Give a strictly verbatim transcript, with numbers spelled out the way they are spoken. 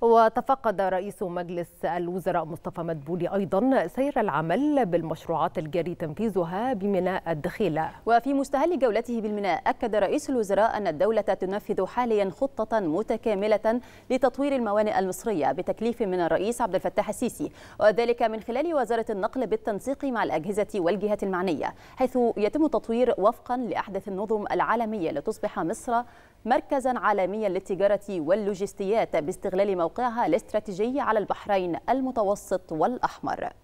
وتفقد رئيس مجلس الوزراء مصطفى مدبولي أيضا سير العمل بالمشروعات الجاري تنفيذها بميناء الدخيلة. وفي مستهل جولته بالميناء أكد رئيس الوزراء أن الدولة تنفذ حاليا خطة متكاملة لتطوير الموانئ المصرية بتكليف من الرئيس عبد الفتاح السيسي، وذلك من خلال وزارة النقل بالتنسيق مع الأجهزة والجهات المعنية، حيث يتم تطوير وفقا لأحدث النظم العالمية لتصبح مصر مركزا عالميا للتجارة واللوجستيات باستغلال موقعها الاستراتيجي على البحرين المتوسط والأحمر.